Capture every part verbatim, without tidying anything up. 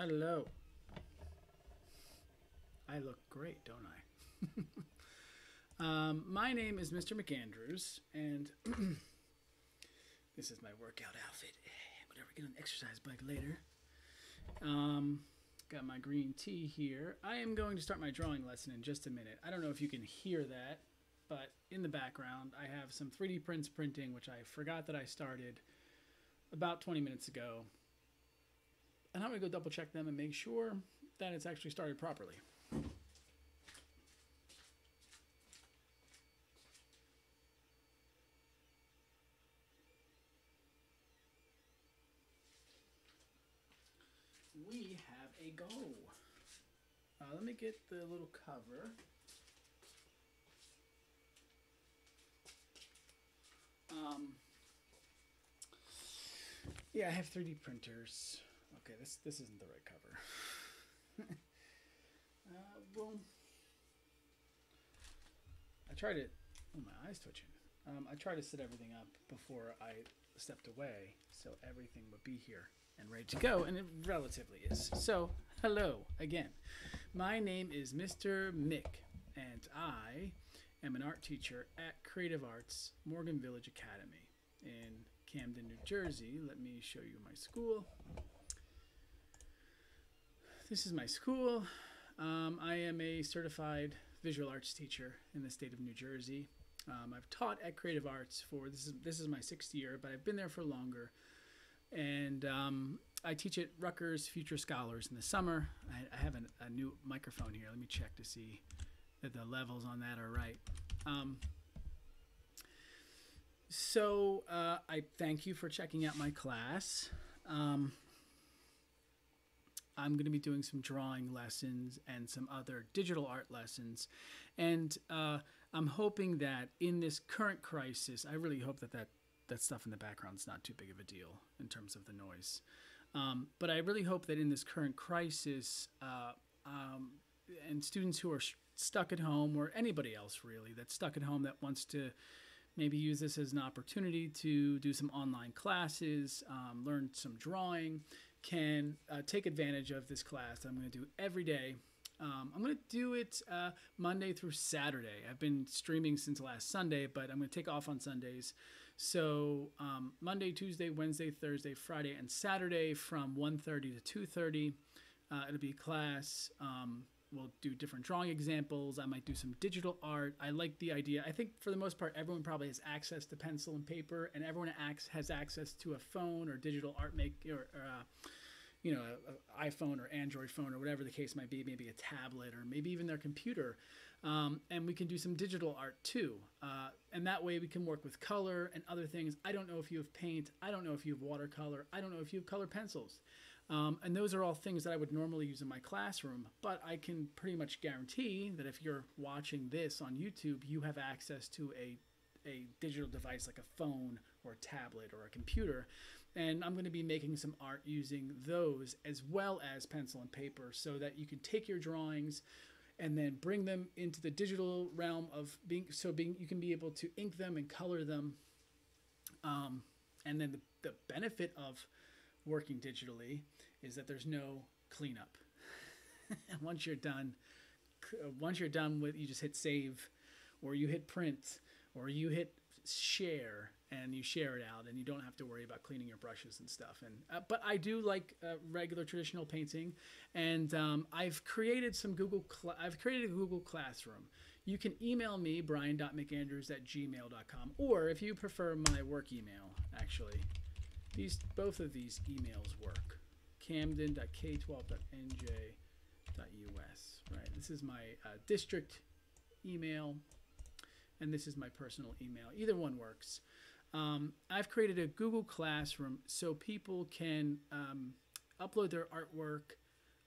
Hello. I look great, don't I? um, my name is Mister McAndrews, and this is my workout outfit. I'm gonna get an exercise bike later. Um, got my green tea here. I am going to start my drawing lesson in just a minute. I don't know if you can hear that, but in the background, I have some three D prints printing, which I forgot that I started about twenty minutes ago. And I'm gonna go double check them and make sure that it's actually started properly. We have a go. Uh, let me get the little cover. Um, yeah, I have three D printers. Okay, this this isn't the right cover. uh, boom. I tried to. Oh, my eyes twitching. Um, I tried to set everything up before I stepped away, so everything would be here and ready to go, and it relatively is. So, hello again. My name is Mister Mick, and I am an art teacher at Creative Arts Morgan Village Academy in Camden, New Jersey. Let me show you my school. This is my school. Um, I am a certified visual arts teacher in the state of New Jersey. Um, I've taught at Creative Arts for, this is, this is my sixth year, but I've been there for longer. And um, I teach at Rutgers Future Scholars in the summer. I, I have an, a new microphone here. Let me check to see that the levels on that are right. Um, so uh, I thank you for checking out my class. Um, I'm going to be doing some drawing lessons and some other digital art lessons. And uh, I'm hoping that in this current crisis, I really hope that that that stuff in the background is not too big of a deal in terms of the noise. Um, but I really hope that in this current crisis, uh, um, and students who are sh stuck at home, or anybody else really that's stuck at home that wants to maybe use this as an opportunity to do some online classes, um, learn some drawing, can uh, take advantage of this class that I'm going to do every day. Um, I'm going to do it uh, Monday through Saturday. I've been streaming since last Sunday, but I'm going to take off on Sundays. So um, Monday, Tuesday, Wednesday, Thursday, Friday, and Saturday from one thirty to two thirty. Uh, it'll be a class. Um, we'll do different drawing examples. I might do some digital art. I like the idea. I think for the most part, everyone probably has access to pencil and paper, and everyone has access to a phone or digital art make or. or uh, you know, an iPhone or Android phone or whatever the case might be, maybe a tablet or maybe even their computer. Um, and we can do some digital art too. Uh, and that way we can work with color and other things. I don't know if you have paint. I don't know if you have watercolor. I don't know if you have color pencils. Um, and those are all things that I would normally use in my classroom. But I can pretty much guarantee that if you're watching this on YouTube, you have access to a a digital device like a phone or a tablet or a computer, and I'm going to be making some art using those as well as pencil and paper, so that you can take your drawings and then bring them into the digital realm of being so being you can be able to ink them and color them. Um, and then the, the benefit of working digitally is that there's no cleanup. Once you're done, once you're done with, you just hit save, or you hit print, or you hit share, and you share it out, and you don't have to worry about cleaning your brushes and stuff. And uh, but I do like uh, regular traditional painting, and um, I've created some Google. I've created a Google Classroom. You can email me brian dot mcandrews at gmail dot com, or if you prefer my work email. Actually, these both of these emails work. camden dot k twelve dot n j dot u s. Right. This is my uh, district email. And this is my personal email. Either one works. Um, I've created a Google Classroom so people can um, upload their artwork.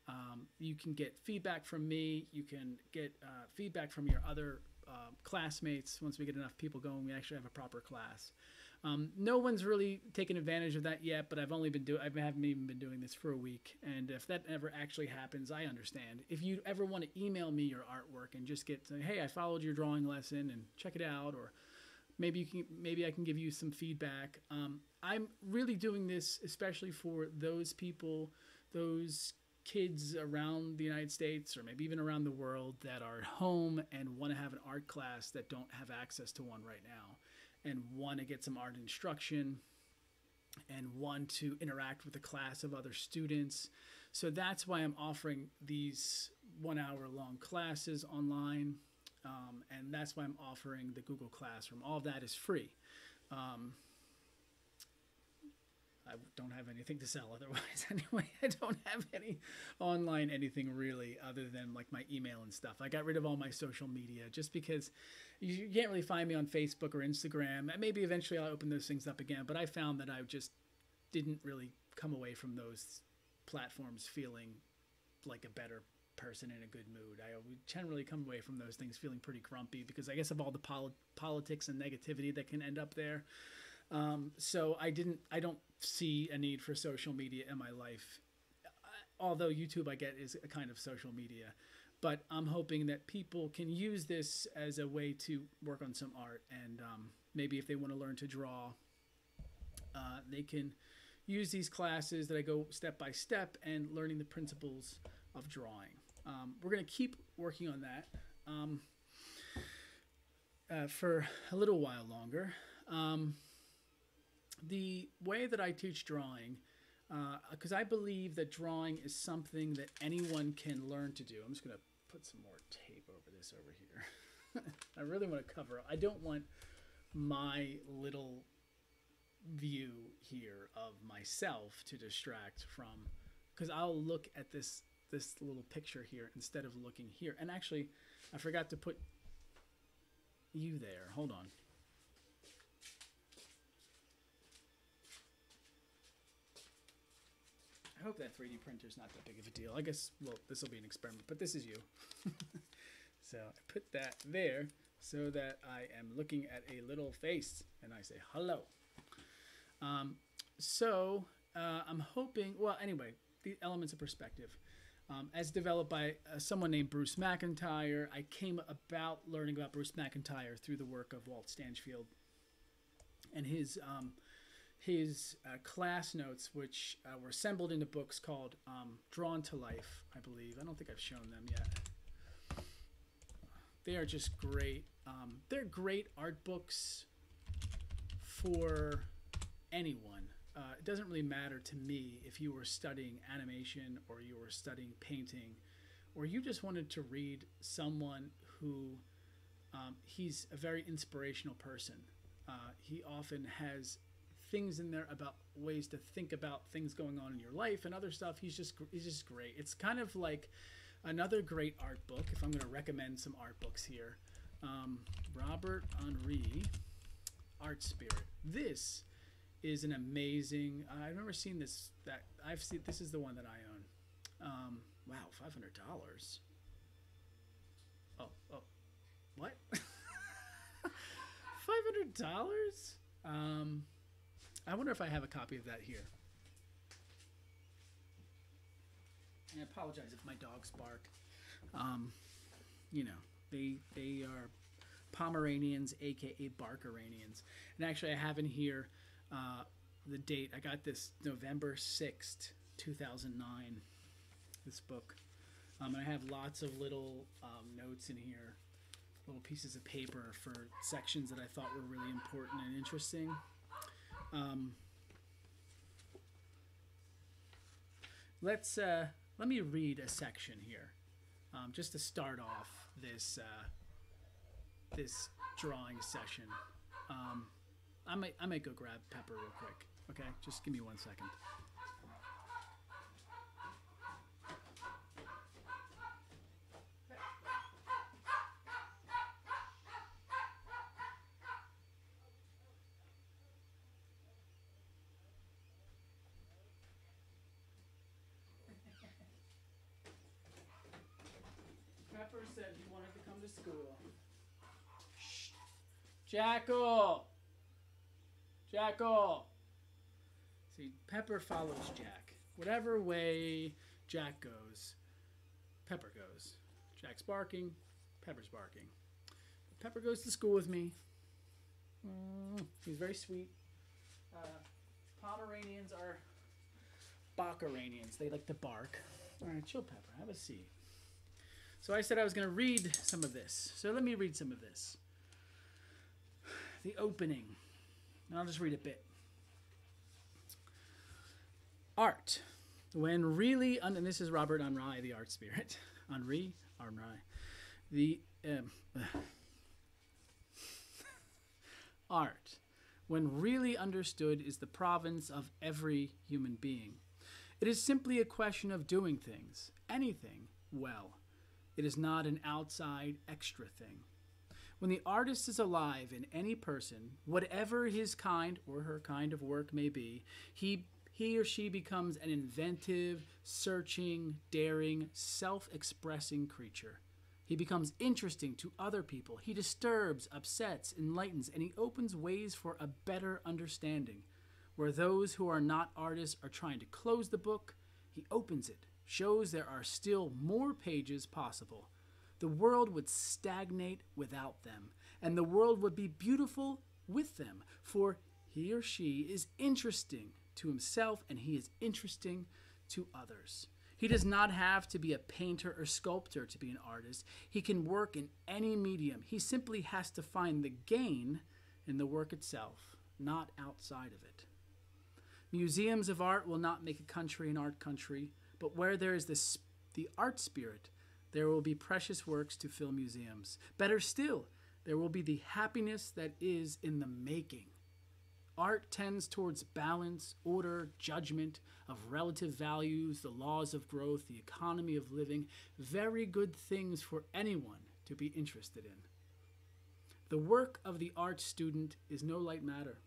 Um, you can get feedback from me. You can get uh, feedback from your other uh, classmates. Once we get enough people going, we actually have a proper class. Um, no one's really taken advantage of that yet, but I've only been doing, I haven't even been doing this for a week. And if that ever actually happens, I understand. If you ever want to email me your artwork and just get to, hey, I followed your drawing lesson and check it out, or maybe you can, maybe I can give you some feedback. Um, I'm really doing this especially for those people, those kids around the United States or maybe even around the world that are at home and want to have an art class that don't have access to one right now and want to get some art instruction and want to interact with a class of other students. So that's why I'm offering these one hour long classes online. Um, and that's why I'm offering the Google Classroom. All of that is free. Um, I don't have anything to sell otherwise anyway. I don't have any online anything really other than like my email and stuff. I got rid of all my social media just because you can't really find me on Facebook or Instagram. And maybe eventually I'll open those things up again, but I found that I just didn't really come away from those platforms feeling like a better person in a good mood. I generally come away from those things feeling pretty grumpy because I guess of all the pol politics and negativity that can end up there. Um, so I didn't, I don't see a need for social media in my life. Although YouTube, I get, is a kind of social media, but I'm hoping that people can use this as a way to work on some art. And, um, maybe if they want to learn to draw, uh, they can use these classes that I go step by step and learning the principles of drawing. Um, we're going to keep working on that, um, uh, for a little while longer. Um, The way that I teach drawing, because uh, I believe that drawing is something that anyone can learn to do. I'm just going to put some more tape over this over here. I really want to cover. I don't want my little view here of myself to distract from, because I'll look at this, this little picture here instead of looking here. And actually, I forgot to put you there. Hold on. I hope that three D printer's not that big of a deal. I guess, well, this will be an experiment, but this is you. So I put that there so that I am looking at a little face and I say hello. Um, so uh, I'm hoping, well, anyway, the elements of perspective. Um, as developed by uh, someone named Bruce McIntyre, I came about learning about Bruce McIntyre through the work of Walt Stanchfield and his... Um, his uh, class notes, which uh, were assembled into books called um, Drawn to Life, I believe. I don't think I've shown them yet. They are just great. Um, they're great art books for anyone. Uh, it doesn't really matter to me if you were studying animation or you were studying painting or you just wanted to read someone who, um, he's a very inspirational person. Uh, he often has things in there about ways to think about things going on in your life and other stuff. He's just, he's just great. It's kind of like another great art book. If I'm going to recommend some art books here, um, Robert Henri, Art Spirit. This is an amazing, uh, I've never seen this, that I've seen, this is the one that I own. Um, wow. five hundred dollars. Oh, oh, what? five hundred dollars. Um, I wonder if I have a copy of that here. And I apologize if my dogs bark. Um, you know, they they are Pomeranians, aka Barkeranians. And actually, I have in here uh, the date. I got this November sixth, two thousand nine. This book. Um, and I have lots of little um, notes in here, little pieces of paper for sections that I thought were really important and interesting. Um, let's, uh, let me read a section here, um, just to start off this, uh, this drawing session. Um, I might, I might go grab Pepper real quick. Okay. Just give me one second. Jackal! Jackal! See, Pepper follows Jack. Whatever way Jack goes, Pepper goes. Jack's barking, Pepper's barking. Pepper goes to school with me. Mm, he's very sweet. Uh, Pomeranians are Barkeranians. They like to bark. All right, chill pepper, have a seat. So I said I was going to read some of this. So let me read some of this. The opening. And I'll just read a bit. Art. When really, un and this is Robert Henri, the Art Spirit. Henri, Henri. The um, uh, art, when really understood, is the province of every human being. It is simply a question of doing things, anything, well. It is not an outside extra thing. When the artist is alive in any person, whatever his kind or her kind of work may be, he, he or she becomes an inventive, searching, daring, self-expressing creature. He becomes interesting to other people. He disturbs, upsets, enlightens, and he opens ways for a better understanding. Where those who are not artists are trying to close the book, he opens it, shows there are still more pages possible. The world would stagnate without them, and the world would be beautiful with them, for he or she is interesting to himself and he is interesting to others. He does not have to be a painter or sculptor to be an artist. He can work in any medium. He simply has to find the gain in the work itself, not outside of it. Museums of art will not make a country an art country, but where there is this, the art spirit, there will be precious works to fill museums. Better still, there will be the happiness that is in the making. Art tends towards balance, order, judgment of relative values, the laws of growth, the economy of living, very good things for anyone to be interested in. The work of the art student is no light matter.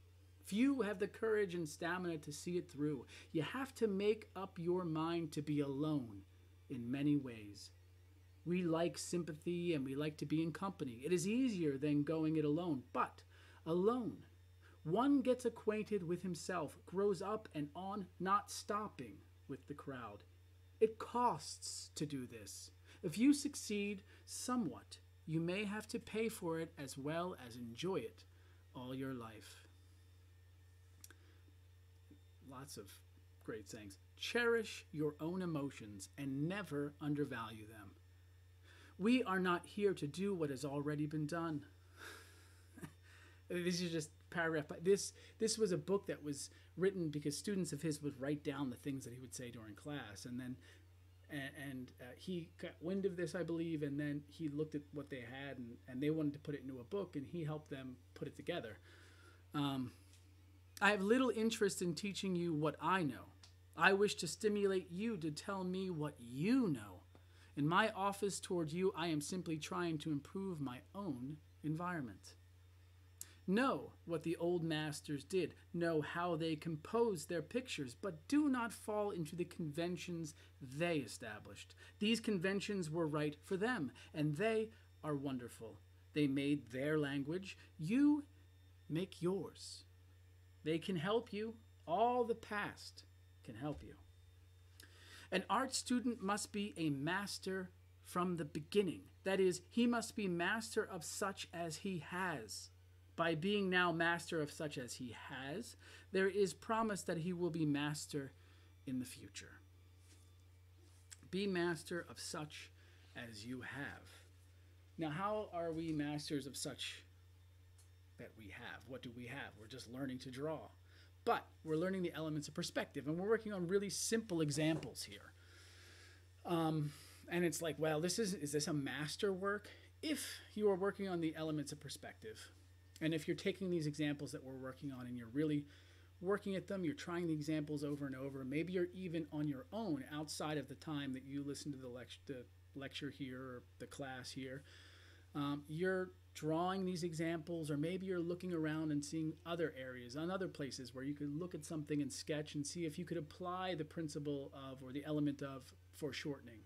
Few have the courage and stamina to see it through. You have to make up your mind to be alone in many ways. We like sympathy and we like to be in company. It is easier than going it alone, but alone. One gets acquainted with himself, grows up and on, not stopping with the crowd. It costs to do this. If you succeed somewhat, you may have to pay for it as well as enjoy it all your life. Lots of great sayings. Cherish your own emotions and never undervalue them. We are not here to do what has already been done. This is just paragraph. But this, this was a book that was written because students of his would write down the things that he would say during class. And then and, and uh, he got wind of this, I believe, and then he looked at what they had and, and they wanted to put it into a book and he helped them put it together. Um, I have little interest in teaching you what I know. I wish to stimulate you to tell me what you know. In my office toward you, I am simply trying to improve my own environment. Know what the old masters did. Know how they composed their pictures, but do not fall into the conventions they established. These conventions were right for them, and they are wonderful. They made their language. You make yours. They can help you. All the past can help you. An art student must be a master from the beginning. That is, he must be master of such as he has. By being now master of such as he has, there is promise that he will be master in the future. Be master of such as you have. Now, how are we masters of such that we have? What do we have? We're just learning to draw. But we're learning the elements of perspective, and we're working on really simple examples here. Um, and it's like, well, this is, is this a master work? If you are working on the elements of perspective, and if you're taking these examples that we're working on and you're really working at them, you're trying the examples over and over, maybe you're even on your own outside of the time that you listen to the, lect the lecture here or the class here, um, you're drawing these examples, or maybe you're looking around and seeing other areas and other places where you could look at something and sketch and see if you could apply the principle of or the element of foreshortening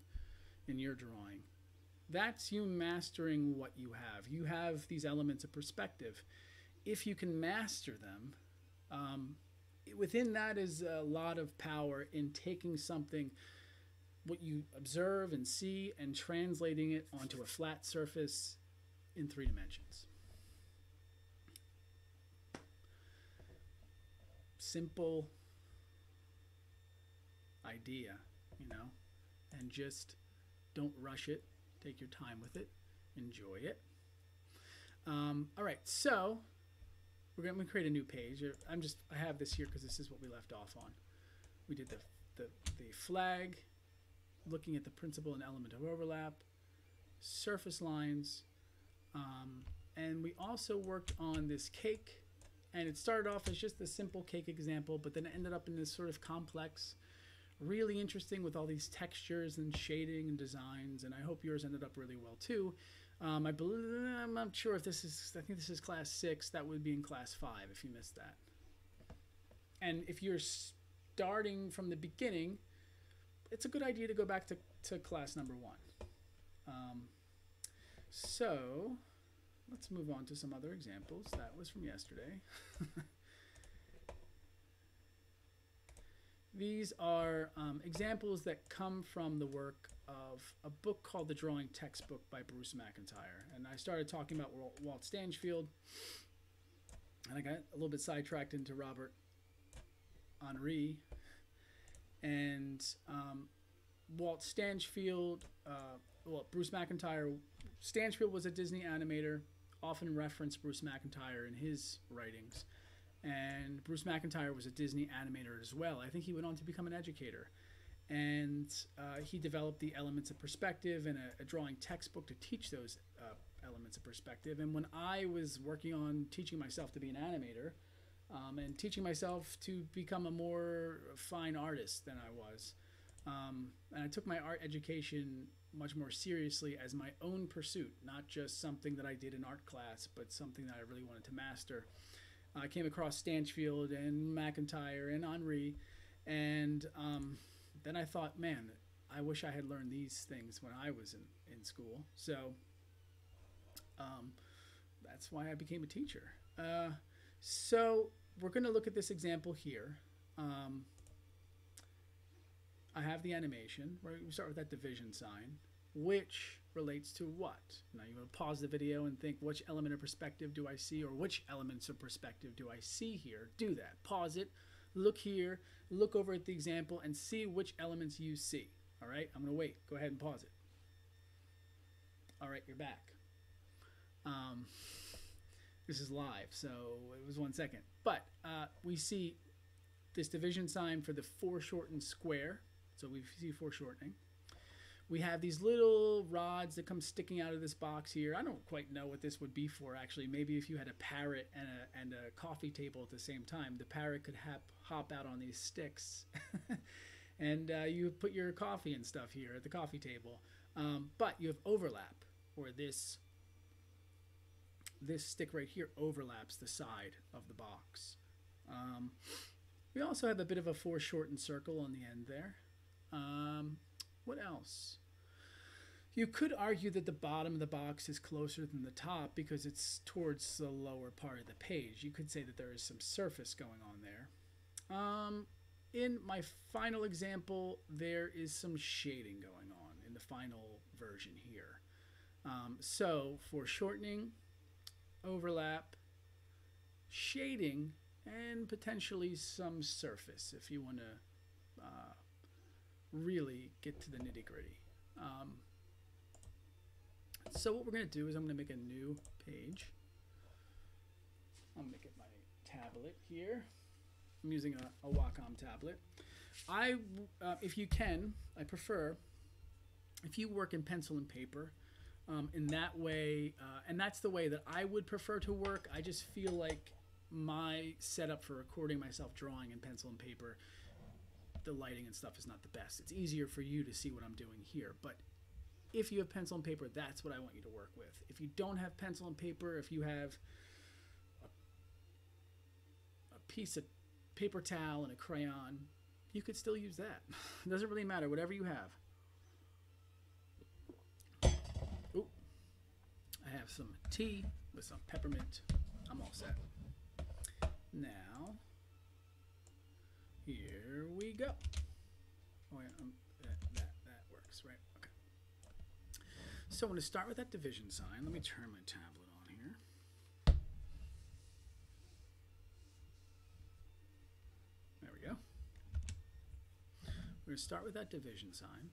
in your drawing. That's you mastering what you have. You have these elements of perspective. If you can master them, um, within that is a lot of power in taking something, what you observe and see, and translating it onto a flat surface in three dimensions. Simple idea, you know. and just don't rush it. Take your time with it. Enjoy it. Um, all right, so we're going to create a new page. I'm just, I have this here because this is what we left off on. We did the, the, the flag, looking at the principle and element of overlap, surface lines, um, and we also worked on this cake. And it started off as just a simple cake example, but then it ended up in this sort of complex, really interesting with all these textures and shading and designs. And I hope yours ended up really well too. Um, I believe, I'm not sure if this is, I think this is class six. That would be in class five if you missed that. And if you're starting from the beginning, it's a good idea to go back to, to class number one. Um, so... Let's move on to some other examples. That was from yesterday. These are um, examples that come from the work of a book called The Drawing Textbook by Bruce McIntyre. And I started talking about Walt Stanchfield, and I got a little bit sidetracked into Robert Henri. And um, Walt Stanchfield, uh, well, Bruce McIntyre, Stanchfield was a Disney animator, often referenced Bruce McIntyre in his writings. And Bruce McIntyre was a Disney animator as well. I think he went on to become an educator. And uh, he developed the elements of perspective and a, a drawing textbook to teach those uh, elements of perspective. And when I was working on teaching myself to be an animator um, and teaching myself to become a more fine artist than I was, um, and I took my art education much more seriously as my own pursuit, not just something that I did in art class, but something that I really wanted to master. I came across Stanchfield and McIntyre and Henri, and um, then I thought, man, I wish I had learned these things when I was in, in school. So um, that's why I became a teacher. Uh, so we're going to look at this example here. Um, I have the animation, right? We start with that division sign, which relates to what? Now you're going to pause the video and think, which element of perspective do I see, or which elements of perspective do I see here? Do that. Pause it, look here, look over at the example, and see which elements you see. All right, I'm going to wait. Go ahead and pause it. All right, you're back. Um, this is live, so it was one second. But uh, we see this division sign for the foreshortened square. So we see foreshortening. We have these little rods that come sticking out of this box here. I don't quite know what this would be for, actually. Maybe if you had a parrot and a, and a coffee table at the same time, the parrot could hop, hop out on these sticks. And uh, you put your coffee and stuff here at the coffee table. Um, but you have overlap, or this, this stick right here overlaps the side of the box. Um, We also have a bit of a foreshortened circle on the end there. Um, what else? You could argue that the bottom of the box is closer than the top because it's towards the lower part of the page. You could say that there is some surface going on there. Um, in my final example, there is some shading going on in the final version here. Um, so foreshortening, overlap, shading, and potentially some surface if you want to uh, really get to the nitty-gritty. Um, so what we're going to do is I'm going to make a new page. I'm going to get my tablet here. I'm using a, a Wacom tablet. I, uh, if you can, I prefer if you work in pencil and paper. Um, in that way, uh, and that's the way that I would prefer to work. I just feel like my setup for recording myself drawing in pencil and paper, the lighting and stuff is not the best. It's easier for you to see what I'm doing here, but if you have pencil and paper, that's what I want you to work with. If you don't have pencil and paper, if you have a, a piece of paper towel and a crayon, you could still use that. It doesn't really matter, whatever you have. Ooh, I have some tea with some peppermint. I'm all set. Now, here we go. Oh, yeah, um, that, that, that works, right? Okay. So I'm going to start with that division sign. Let me turn my tablet on here. There we go. We're going to start with that division sign.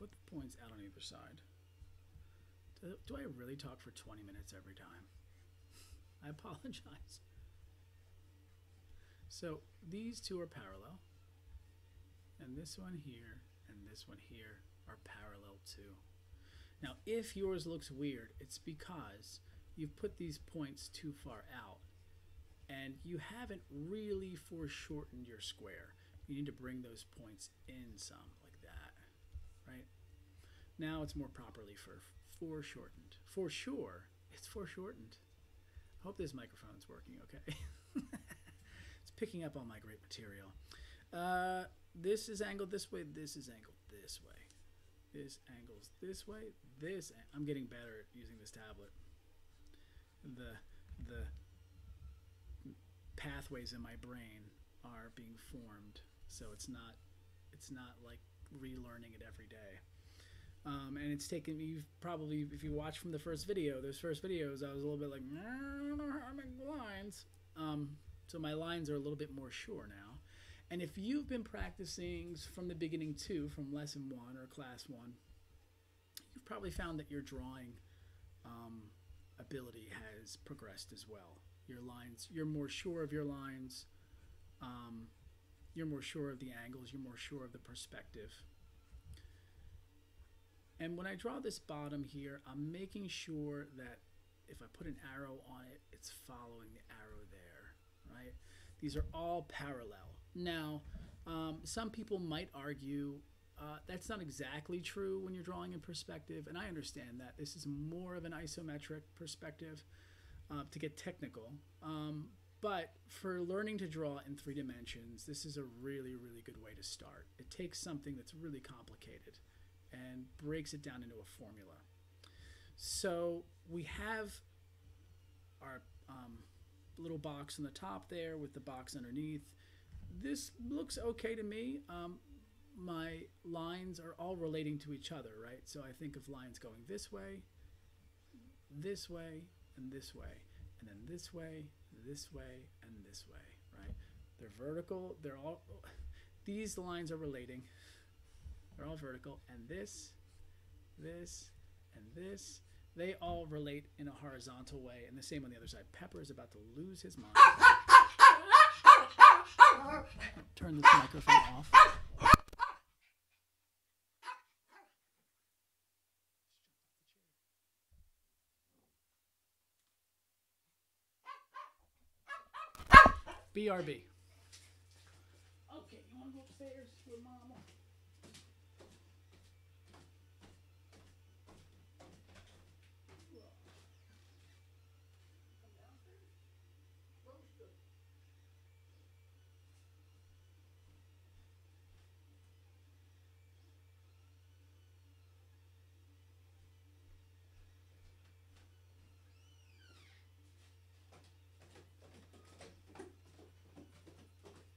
Put the points out on either side. Do, do I really talk for twenty minutes every time? I apologize. So these two are parallel, and this one here and this one here are parallel too. Now if yours looks weird, it's because you've put these points too far out and you haven't really foreshortened your square. You need to bring those points in some, like that, right? Now it's more properly for foreshortened. For sure, it's foreshortened. I hope this microphone's working okay. It's picking up all my great material. Uh, this is angled this way, this is angled this way. This angles this way, this, I'm getting better at using this tablet. The, the pathways in my brain are being formed, so it's not, it's not like relearning it every day. Um, and it's taken me, you've probably, if you watch from the first video, those first videos, I was a little bit like, nah, I make lines. Um, so my lines are a little bit more sure now. And if you've been practicing from the beginning too, from lesson one or class one, you've probably found that your drawing um, ability has progressed as well. Your lines, you're more sure of your lines, um, you're more sure of the angles, you're more sure of the perspective. And when I draw this bottom here, I'm making sure that if I put an arrow on it, it's following the arrow there. Right? These are all parallel. Now, um, some people might argue uh, that's not exactly true when you're drawing in perspective, and I understand that. This is more of an isometric perspective uh, to get technical. Um, but for learning to draw in three dimensions, this is a really, really good way to start. It takes something that's really complicated and breaks it down into a formula. So we have our um, little box on the top there with the box underneath. This looks okay to me. Um, my lines are all relating to each other, right? So I think of lines going this way, this way, and this way, and then this way, this way, and this way, right? They're vertical, they're all, these lines are relating. They're all vertical, and this, this, and this. They all relate in a horizontal way, and the same on the other side. Pepper is about to lose his mind. Turn this microphone off. B R B. Okay, you want to go upstairs with Mama?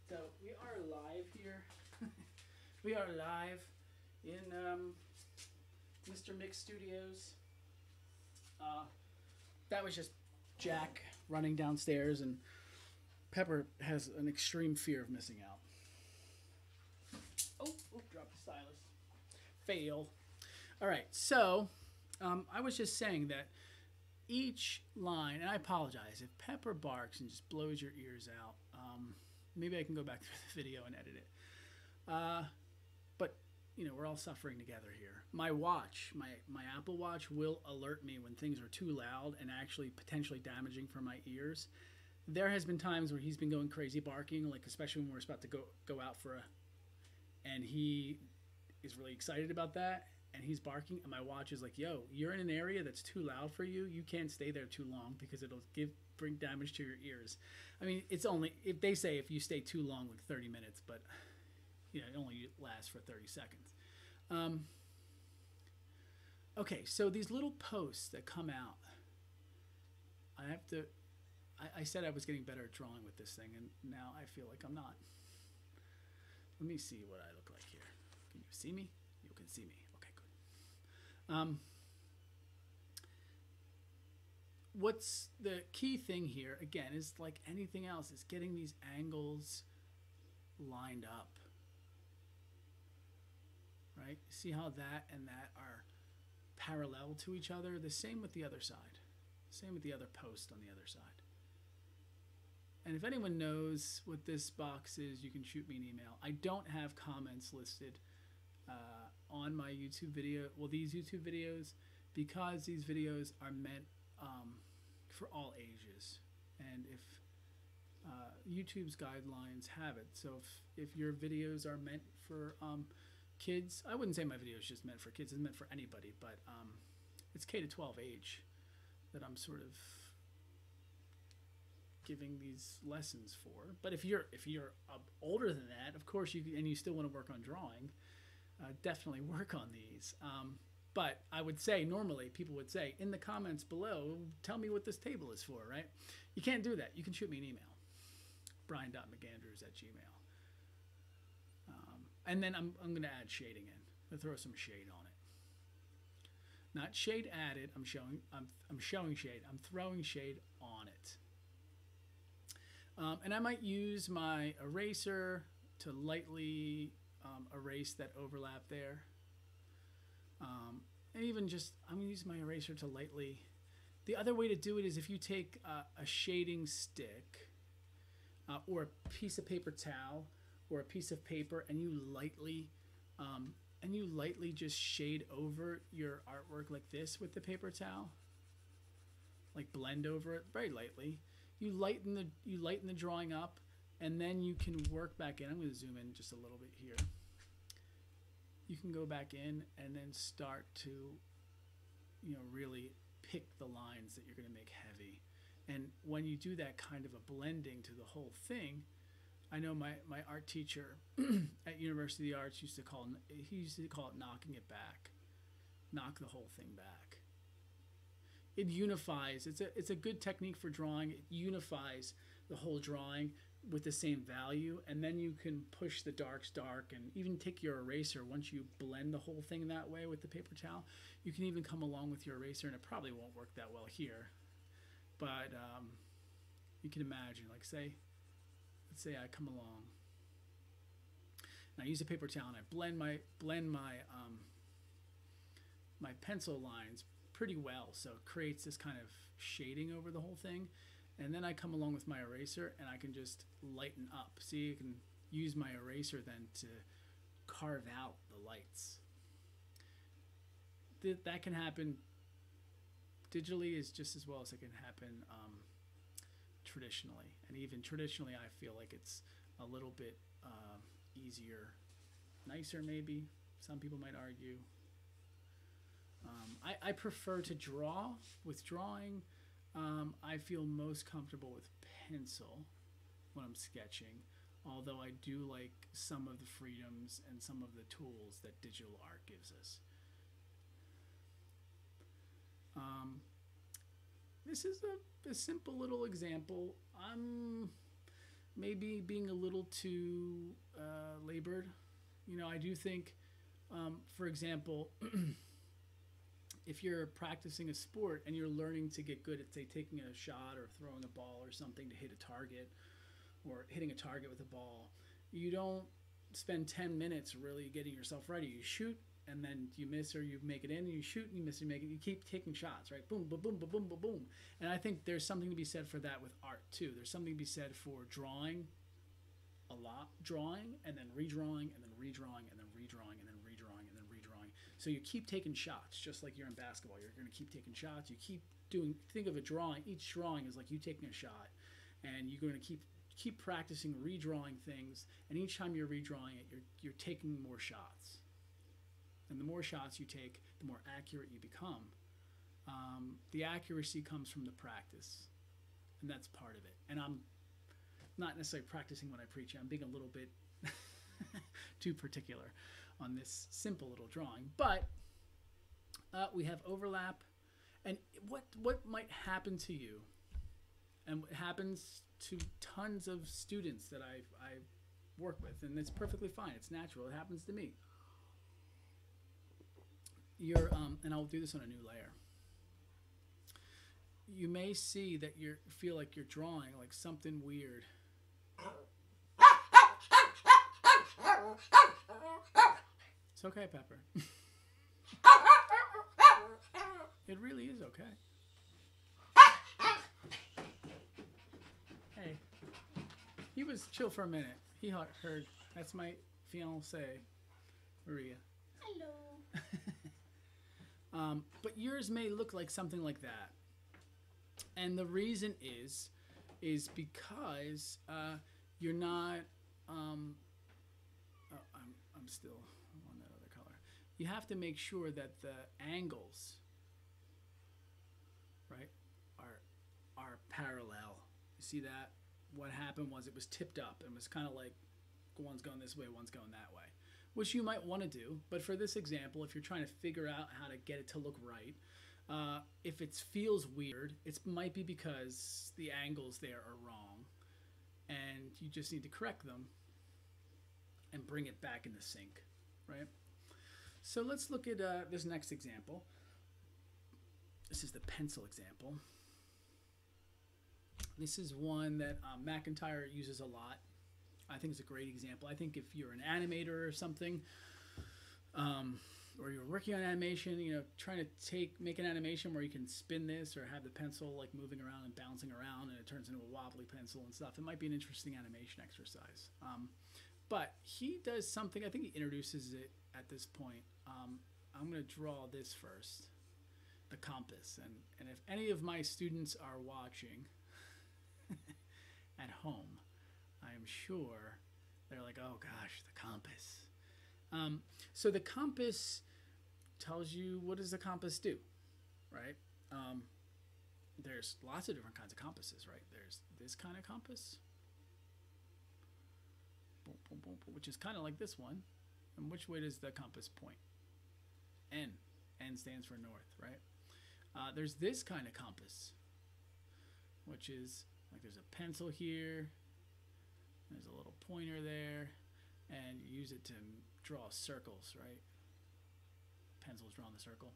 So we are live here. We are live in um, Mister Mick Studios. Uh, that was just Jack running downstairs, and Pepper has an extreme fear of missing out. Oh, oh dropped the stylus. Fail. All right, so um, I was just saying that each line, and I apologize, if Pepper barks and just blows your ears out, um, maybe I can go back through the video and edit it. Uh, but, you know, we're all suffering together here. My watch, my, my Apple Watch will alert me when things are too loud and actually potentially damaging for my ears. There has been times where he's been going crazy barking, like especially when we're about to go, go out for a... And he is really excited about that, and he's barking, and my watch is like, yo, you're in an area that's too loud for you. You can't stay there too long because it'll give... bring damage to your ears. I mean, it's only, if they say if you stay too long, like thirty minutes, but you know, it only lasts for thirty seconds. Um, okay, so these little posts that come out, I have to, I, I said I was getting better at drawing with this thing, and now I feel like I'm not. Let me see what I look like here. Can you see me? You can see me. Okay, good. Um, What's the key thing here, again, is like anything else, is getting these angles lined up. right? See how that and that are parallel to each other? The same with the other side. Same with the other post on the other side. And if anyone knows what this box is, you can shoot me an email. I don't have comments listed uh, on my YouTube video, well, these YouTube videos, because these videos are meant um, for all ages. And if uh, YouTube's guidelines have it, so if, if your videos are meant for um, kids, I wouldn't say my video is just meant for kids, it's meant for anybody, but um, it's K to twelve age that I'm sort of giving these lessons for. But if you're if you're uh, older than that, of course, you and you still want to work on drawing, uh, definitely work on these. Um, but I would say normally people would say in the comments below, tell me what this table is for, right? You can't do that. You can shoot me an email, brian dot mcandrews at gmail. Um, and then I'm, I'm going to add shading in. I'm going to throw some shade on it. Not shade added. I'm showing I'm, I'm showing shade. I'm throwing shade on it. Um, and I might use my eraser to lightly um, erase that overlap there. Um, and even just, I'm going to use my eraser to lightly. The other way to do it is if you take uh, a shading stick uh, or a piece of paper towel or a piece of paper and you lightly um, and you lightly just shade over your artwork like this with the paper towel, like blend over it very lightly. You lighten the you lighten the drawing up, and then you can work back in. I'm going to zoom in just a little bit here. You can go back in and then start to, you know, really pick the lines that you're going to make heavy. And when you do that kind of a blending to the whole thing, I know my my art teacher at University of the Arts used to call he used to call it knocking it back, knock the whole thing back. It unifies. It's a, it's a good technique for drawing. It unifies the whole drawing with the same value, and then you can push the darks dark, and even take your eraser. Once you blend the whole thing that way with the paper towel, you can even come along with your eraser, and it probably won't work that well here. But um, you can imagine, like say, let's say I come along, and I use a paper towel, and I blend my, blend my, um, my pencil lines pretty well, so it creates this kind of shading over the whole thing, and then I come along with my eraser and I can just lighten up. See, you can use my eraser then to carve out the lights. Th that can happen digitally is just as well as it can happen um, traditionally, and even traditionally I feel like it's a little bit uh, easier, nicer maybe, some people might argue. Um, I, I prefer to draw with drawing. Um, I feel most comfortable with pencil when I'm sketching, although I do like some of the freedoms and some of the tools that digital art gives us. Um, this is a, a simple little example. I'm maybe being a little too uh, labored. You know, I do think, um, for example, if you're practicing a sport and you're learning to get good at, say, taking a shot or throwing a ball or something to hit a target, or hitting a target with a ball, you don't spend ten minutes really getting yourself ready. You shoot and then you miss, or you make it in, and you shoot and you miss and you make it. You keep taking shots, right? Boom, boom, boom, boom, boom, boom, boom. And I think there's something to be said for that with art too. There's something to be said for drawing a lot, drawing and then redrawing and then redrawing and then redrawing and then redrawing and then redrawing. So you keep taking shots, just like you're in basketball. You're going to keep taking shots. You keep doing, think of a drawing. Each drawing is like you taking a shot, and you're going to keep keep practicing redrawing things. And each time you're redrawing it, you're, you're taking more shots. And the more shots you take, the more accurate you become. Um, the accuracy comes from the practice, and that's part of it. And I'm not necessarily practicing what I preach. I'm being a little bit too particular on this simple little drawing, but uh, we have overlap. And what what might happen to you, and what happens to tons of students that I I work with, and it's perfectly fine. It's natural. It happens to me. You're um, and I'll do this on a new layer. You may see that you feel like you're drawing like something weird. It's okay, Pepper. It really is okay. Hey, he was chill for a minute. He heard. That's my fiancée, Maria. Hello. um, but yours may look like something like that. And the reason is, is because uh, you're not, um, oh, I'm, I'm still on that other color. You have to make sure that the angles, right, are, are parallel. You see that? What happened was it was tipped up and was kind of like one's going this way, one's going that way, which you might want to do. But for this example, if you're trying to figure out how to get it to look right, Uh, if it feels weird, it might be because the angles there are wrong and you just need to correct them and bring it back in the sync, right? So let's look at uh, this next example. This is the pencil example. This is one that uh, McIntyre uses a lot. I think it's a great example. I think if you're an animator or something, um, or you're working on animation, you know, trying to take make an animation where you can spin this or have the pencil like moving around and bouncing around and it turns into a wobbly pencil and stuff. It might be an interesting animation exercise. Um, but he does something, I think he introduces it at this point. Um, I'm going to draw this first, the compass. And, and if any of my students are watching at home, I'm sure they're like, oh gosh, the compass. Um, so the compass tells you, what does the compass do, right? Um, there's lots of different kinds of compasses, right? There's this kind of compass, which is kind of like this one. And which way does the compass point? N. N stands for north, right? Uh, there's this kind of compass, which is like there's a pencil here. There's a little pointer there. And you use it to draw circles, right? Pencils drawing the circle.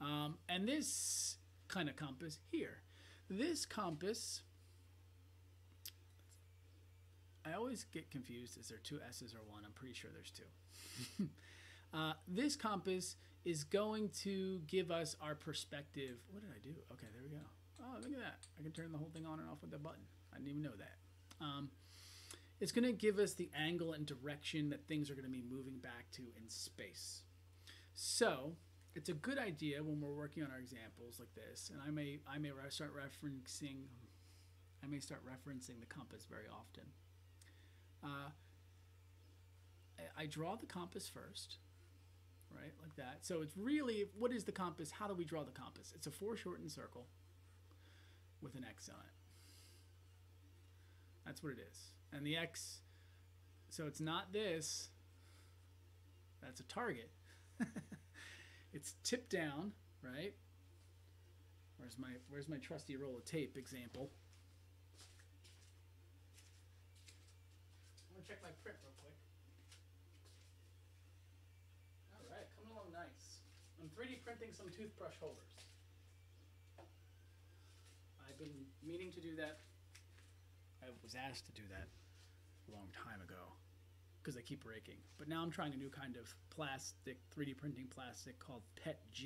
Um, and this kind of compass here. This compass, I always get confused. Is there two S's or one? I'm pretty sure there's two. uh, this compass is going to give us our perspective. What did I do? Okay, there we go. Oh, look at that. I can turn the whole thing on and off with the button. I didn't even know that. Um, It's going to give us the angle and direction that things are going to be moving back to in space. So it's a good idea when we're working on our examples like this, and I may I may start referencing I may start referencing the compass very often. Uh, I, I draw the compass first, right, like that. So it's really, what is the compass? How do we draw the compass? It's a foreshortened circle with an X on it. That's what it is. And the X, so it's not this, that's a target. It's tip down, right? Where's my, where's my trusty roll of tape example? I'm gonna check my print real quick. All right, coming along nice. I'm three D printing some toothbrush holders. I've been meaning to do that. I was asked to do that a long time ago because I keep breaking. But now I'm trying a new kind of plastic, three D printing plastic called P E T G,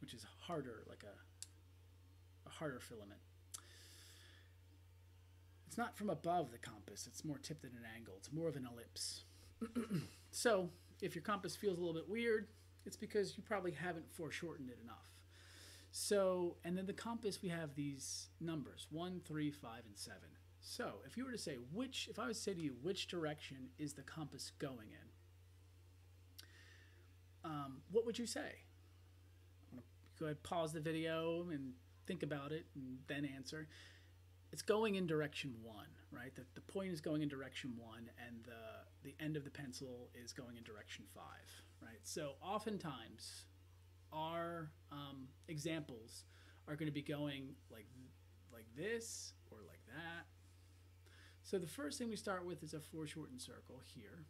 which is harder, like a, a harder filament. It's not from above the compass. It's more tipped at an angle. It's more of an ellipse. So if your compass feels a little bit weird, it's because you probably haven't foreshortened it enough. So, and then the compass, we have these numbers, one, three, five, and seven. So if you were to say which, if I was to say to you, which direction is the compass going in? Um, what would you say? I'm going to go ahead and pause the video and think about it and then answer. It's going in direction one, right? The, the point is going in direction one and the, the end of the pencil is going in direction five, right? So oftentimes our um, examples are going to be going like, like this or like that. So the first thing we start with is a foreshortened circle here.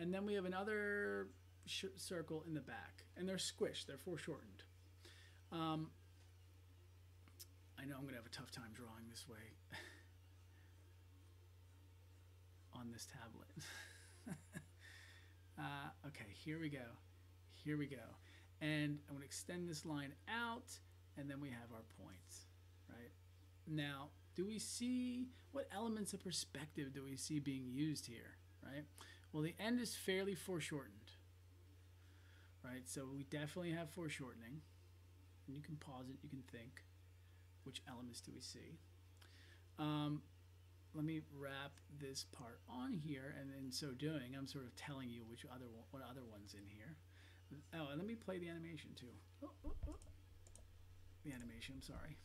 And then we have another sh circle in the back. And they're squished. They're foreshortened. Um, I know I'm going to have a tough time drawing this way on this tablet. Uh, okay, here we go. Here we go. And I'm going to extend this line out, and then we have our points, right? Now, do we see what elements of perspective do we see being used here, right? Well, the end is fairly foreshortened, right? So we definitely have foreshortening. And you can pause it, you can think, which elements do we see? Um, let me wrap this part on here, and in so doing, I'm sort of telling you which other one, what other one's in here. Oh, and let me play the animation too. Oh, oh, oh. The animation, I'm sorry.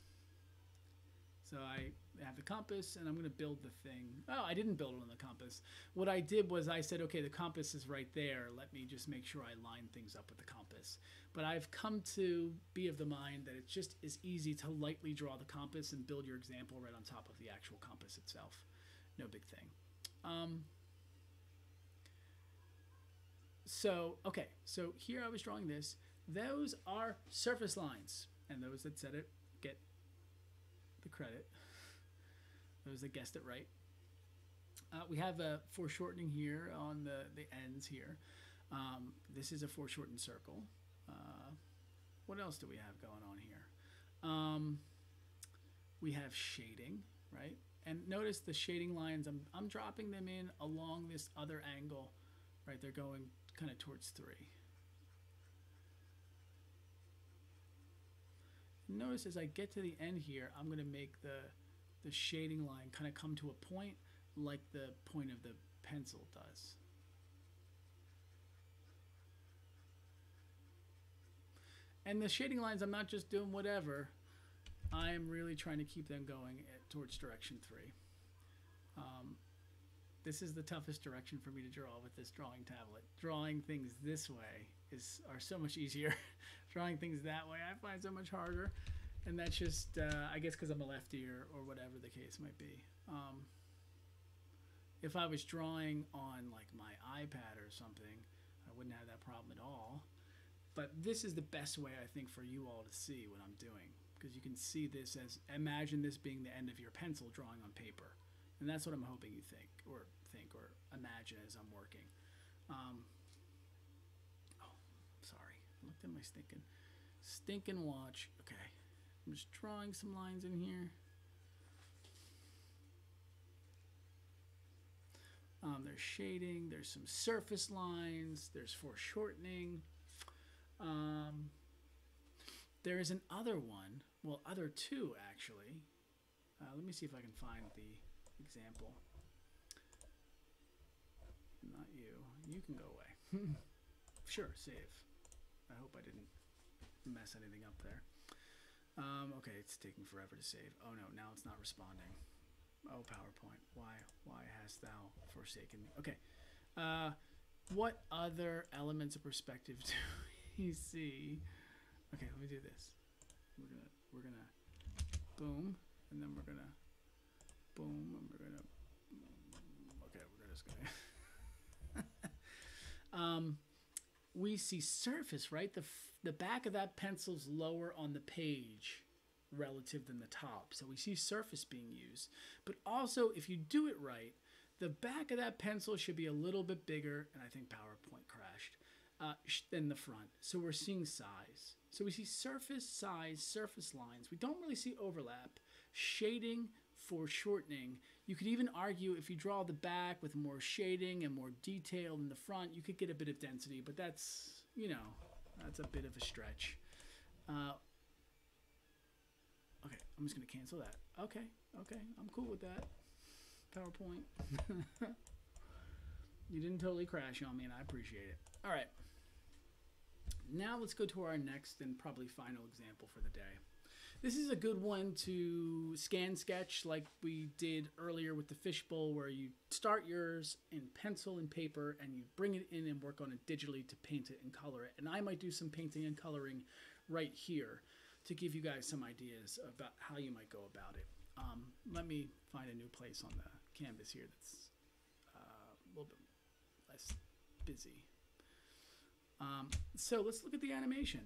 So I have the compass, and I'm going to build the thing. Oh, I didn't build it on the compass. What I did was I said, okay, the compass is right there. Let me just make sure I line things up with the compass. But I've come to be of the mind that it just is easy to lightly draw the compass and build your example right on top of the actual compass itself. No big thing. Um, so, okay, so here I was drawing this. Those are surface lines, and those that said it get the credit, those that guessed it right. Uh, we have a foreshortening here on the, the ends here. Um, this is a foreshortened circle. Uh, what else do we have going on here? Um, we have shading, right? And notice the shading lines, I'm, I'm dropping them in along this other angle, right? They're going kind of towards three. Notice as I get to the end here, I'm going to make the, the shading line kind of come to a point like the point of the pencil does. And the shading lines, I'm not just doing whatever. I am really trying to keep them going at, towards direction three. Um, this is the toughest direction for me to draw with this drawing tablet. Drawing things this way is are so much easier. Drawing things that way I find so much harder, and that's just uh, I guess because I'm a lefty or, or whatever the case might be. Um, if I was drawing on like my iPad or something, I wouldn't have that problem at all. But this is the best way I think for you all to see what I'm doing, because you can see this as, imagine this being the end of your pencil drawing on paper. And that's what I'm hoping you think or think or imagine as I'm working. Um, oh, sorry. I looked at my stinking, stinking watch. Okay. I'm just drawing some lines in here. Um, there's shading. There's some surface lines. There's foreshortening. Um, there is an other one. Well, other two, actually. Uh, let me see if I can find the example. Not you. You can go away. Sure, save. I hope I didn't mess anything up there. Um, okay, it's taking forever to save. Oh no, now it's not responding. Oh, PowerPoint. Why, why hast thou forsaken me? Okay. Uh, what other elements of perspective do we see? Okay, let me do this. We're gonna, we're gonna, boom, and then we're gonna. Boom, and we're gonna, okay, we're just gonna, um, we see surface, right? The, f the back of that pencil's lower on the page relative than the top. So we see surface being used, but also if you do it right, the back of that pencil should be a little bit bigger, and I think PowerPoint crashed, uh, than the front. So we're seeing size. So we see surface, size, surface lines. We don't really see overlap, shading, foreshortening. You could even argue if you draw the back with more shading and more detail in the front, you could get a bit of density, but that's, you know, that's a bit of a stretch. Uh, okay, I'm just going to cancel that. Okay, okay, I'm cool with that. PowerPoint. You didn't totally crash on me, and I appreciate it. All right. Now let's go to our next and probably final example for the day. This is a good one to scan sketch like we did earlier with the fishbowl, where you start yours in pencil and paper and you bring it in and work on it digitally to paint it and color it. And I might do some painting and coloring right here to give you guys some ideas about how you might go about it. Um, let me find a new place on the canvas here that's uh, a little bit less busy. Um, so let's look at the animation.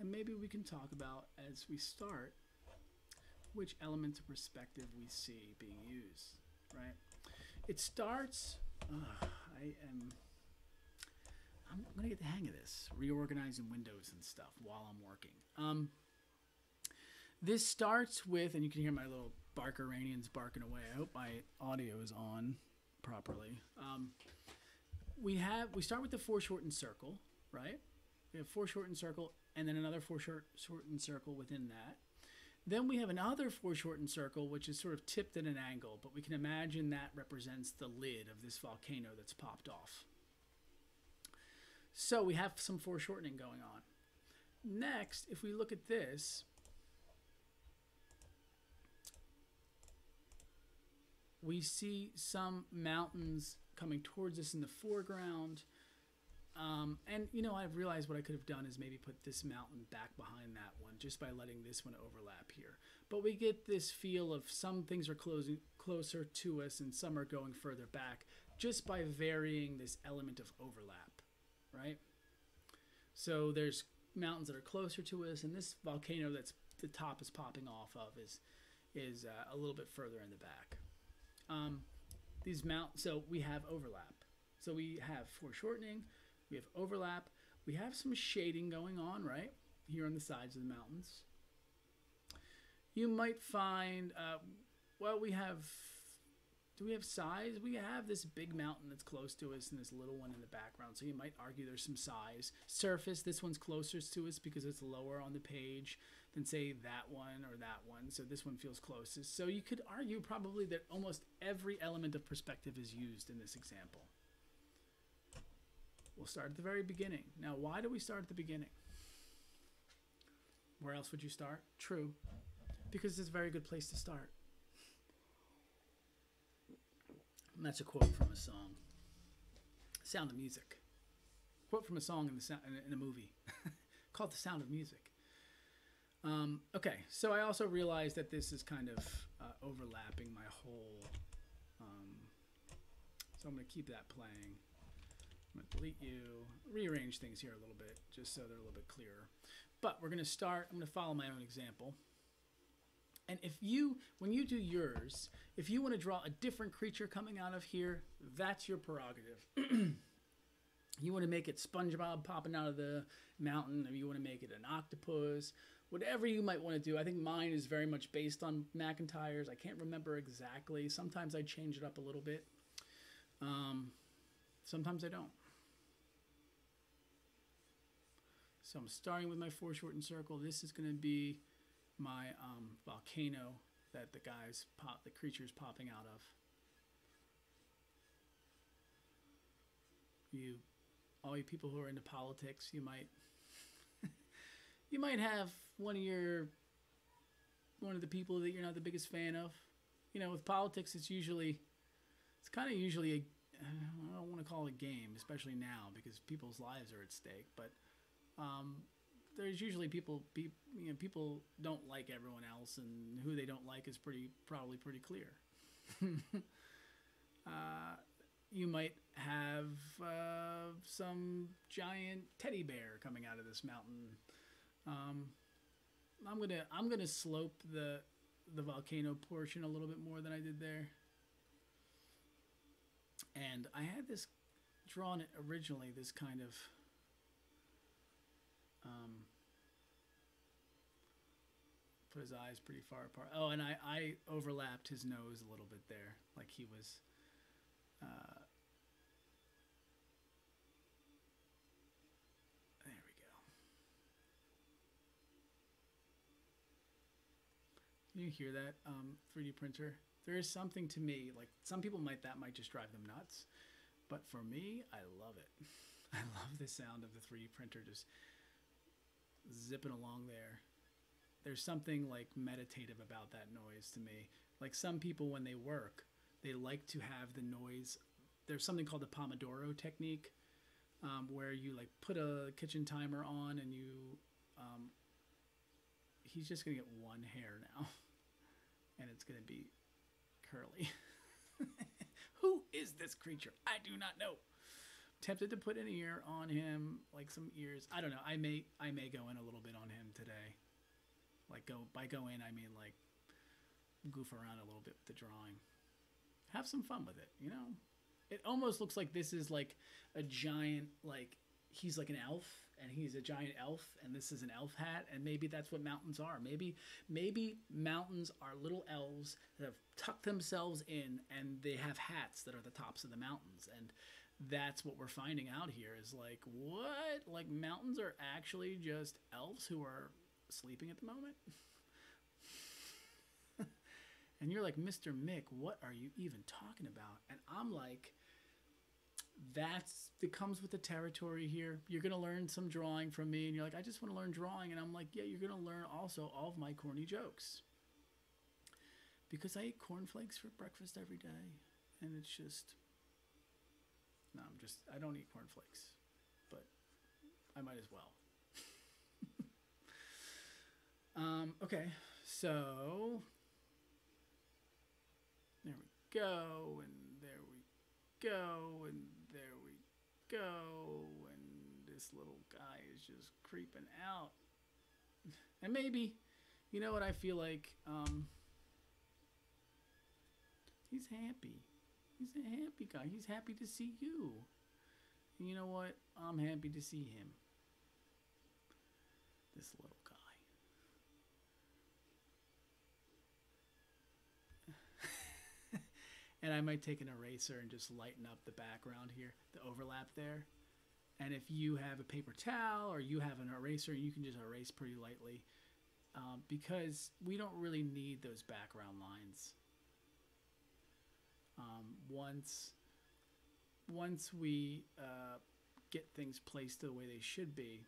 And maybe we can talk about, as we start, which elements of perspective we see being used, right? It starts uh, I am I'm gonna get the hang of this, reorganizing windows and stuff while I'm working. Um, this starts with, and you can hear my little Barkeranians barking away. I hope my audio is on properly. Um, we have we start with the foreshortened circle, right? We have foreshortened circle, and then another foreshortened circle within that. Then we have another foreshortened circle, which is sort of tipped at an angle, but we can imagine that represents the lid of this volcano that's popped off. So we have some foreshortening going on. Next, if we look at this, we see some mountains coming towards us in the foreground. Um, and, you know, I've realized what I could have done is maybe put this mountain back behind that one just by letting this one overlap here. But we get this feel of some things are closing closer to us and some are going further back just by varying this element of overlap, right? So there's mountains that are closer to us, and this volcano that's the top is popping off of is, is uh, a little bit further in the back. Um, these mount, so we have overlap. So we have foreshortening. We have overlap. We have some shading going on, right, here on the sides of the mountains. You might find, uh, well, we have, do we have size? We have this big mountain that's close to us and this little one in the background. So you might argue there's some size. Surface, this one's closest to us because it's lower on the page than, say, that one or that one. So this one feels closest. So you could argue probably that almost every element of perspective is used in this example. We'll start at the very beginning. Now, why do we start at the beginning? Where else would you start? True. Because it's a very good place to start. And that's a quote from a song. Sound of Music. Quote from a song in, the sound, in a movie called The Sound of Music. Um, okay, so I also realized that this is kind of uh, overlapping my whole... Um, so I'm going to keep that playing. I'm going to delete you, rearrange things here a little bit just so they're a little bit clearer. But we're going to start, I'm going to follow my own example. And if you, when you do yours, if you want to draw a different creature coming out of here, that's your prerogative. You want to make it SpongeBob popping out of the mountain, or you want to make it an octopus, whatever you might want to do. I think mine is very much based on McIntyre's. I can't remember exactly. Sometimes I change it up a little bit. Um, sometimes I don't. So I'm starting with my foreshortened circle. This is going to be my um, volcano that the guy's pop, the creature's popping out of. You, all you people who are into politics, you might, you might have one of your, one of the people that you're not the biggest fan of. You know, with politics, it's usually, it's kind of usually a, I don't want to call it a game, especially now because people's lives are at stake, but. Um, there's usually people, be, you know, people don't like everyone else, and who they don't like is pretty probably pretty clear. uh, you might have uh, some giant teddy bear coming out of this mountain. Um, I'm gonna I'm gonna slope the the volcano portion a little bit more than I did there, and I had this drawn originally this kind of. Um, put his eyes pretty far apart. Oh, and I, I overlapped his nose a little bit there. Like he was... Uh, there we go. Can you hear that, um, three D printer? There is something to me, like some people might, that might just drive them nuts. But for me, I love it. I love the sound of the three D printer just... zipping along there. There's something like meditative about that noise to me. Like some people when they work, they like to have the noise. There's something called the Pomodoro technique, um, where you like put a kitchen timer on and you, um, he's just gonna get one hair now and it's gonna be curly. Who is this creature? I do not know. Tempted to put an ear on him, like some ears. I don't know. I may I may go in a little bit on him today. Like go by go in, I mean like goof around a little bit with the drawing. Have some fun with it, you know? it almost looks like this is like a giant, like he's like an elf and he's a giant elf and this is an elf hat, and maybe that's what mountains are. Maybe maybe mountains are little elves that have tucked themselves in and they have hats that are the tops of the mountains, and that's what we're finding out here is like, what? Like mountains are actually just elves who are sleeping at the moment? And you're like, Mister Mick, what are you even talking about? And I'm like, that's, it comes with the territory here. You're going to learn some drawing from me. And you're like, I just want to learn drawing. And I'm like, yeah, you're going to learn also all of my corny jokes. Because I eat cornflakes for breakfast every day. And it's just, no, I'm just, I don't eat cornflakes. But I might as well. um, okay, so... There we go, and there we go, and there we go, and this little guy is just creeping out. And maybe, you know what I feel like? Um, he's happy. He's a happy guy. He's happy to see you. And you know what? I'm happy to see him. This little guy. And I might take an eraser and just lighten up the background here, the overlap there. And if you have a paper towel or you have an eraser, you can just erase pretty lightly um, because we don't really need those background lines. Um, once, once we uh, get things placed the way they should be,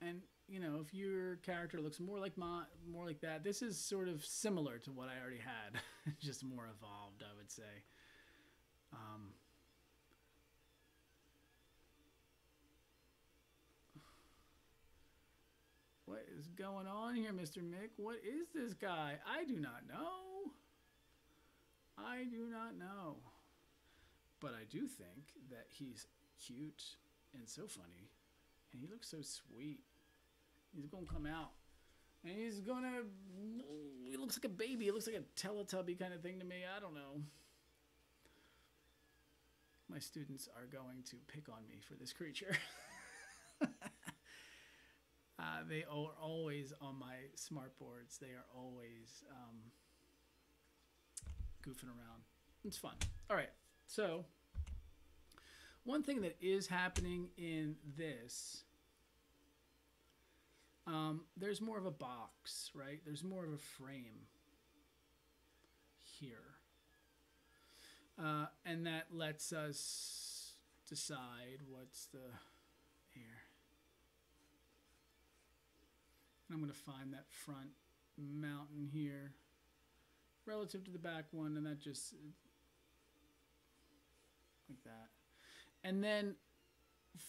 and, you know, if your character looks more like my, more like that, this is sort of similar to what I already had, just more evolved, I would say. Um, what is going on here, Mister Mick? What is this guy? I do not know. I do not know. But I do think that he's cute and so funny. And he looks so sweet. He's gonna come out, and he's gonna. He looks like a baby. He looks like a Teletubby kind of thing to me. I don't know. My students are going to pick on me for this creature. uh, they are always on my smart boards. They are always um, goofing around. It's fun. All right, so. One thing that is happening in this, um, there's more of a box, right? There's more of a frame here. Uh, and that lets us decide what's the, here. And I'm going to find that front mountain here relative to the back one, and that just, like that. And then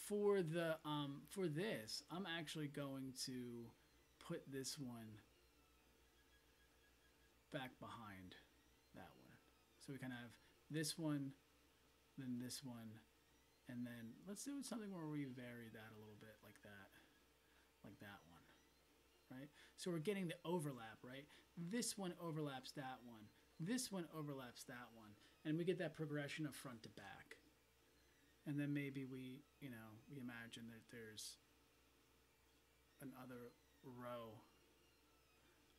for the um, for this, I'm actually going to put this one back behind that one. So we kind of have this one, then this one, and then let's do something where we vary that a little bit like that, like that one, right? So we're getting the overlap, right? This one overlaps that one. This one overlaps that one. And we get that progression of front to back. And then maybe we, you know, we imagine that there's another row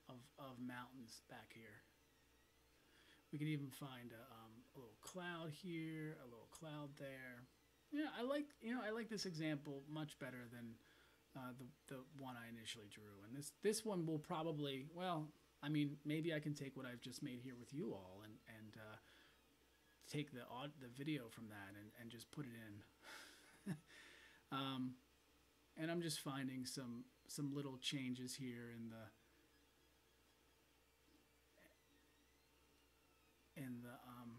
of, of mountains back here. We could even find a, um, a little cloud here, a little cloud there. Yeah, I like, you know, I like this example much better than uh, the, the one I initially drew. And this, this one will probably, well, I mean, maybe I can take what I've just made here with you all and, and uh, take the odd the video from that and, and just put it in. um, and I'm just finding some some little changes here in the in the um